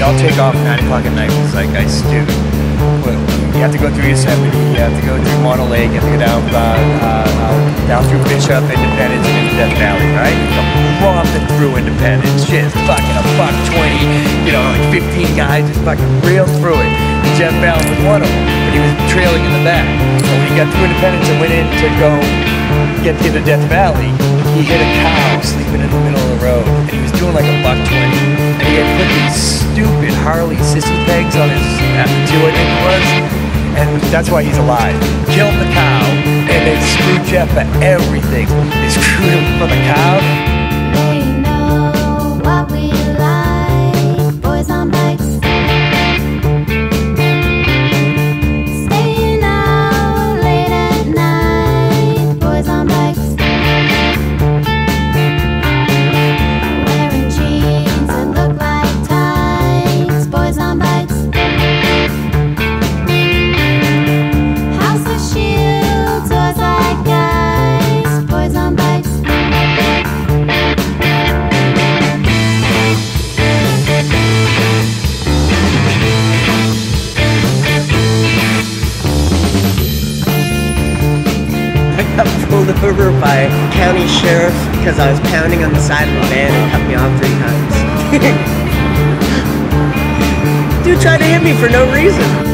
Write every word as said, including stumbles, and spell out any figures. we all take off nine o'clock at night, it's like I do. You have to go through Yosemite, you have to go through Mono Lake, you have to go down, uh, uh, down through Bishop, Independence, and into Death Valley, right? You're romping through Independence, just fucking a buck twenty, you know, like fifteen guys just fucking reeled through it. And Jeff Ballin was one of them, but he was trailing in the back. So when he got through Independence and went in to go get into Death Valley, he hit a cow sleeping in the middle of the road, and he was doing like a buck twenty. And he had put these stupid Harley sissy pegs on his F two, I think it was, and that's why he's alive. Killed the cow, and they screwed Jeff for everything. They screwed him for the cow. They know what we like, boys on bikes. Over by county sheriff because I was pounding on the side of a van and cut me off three times. Dude tried to hit me for no reason.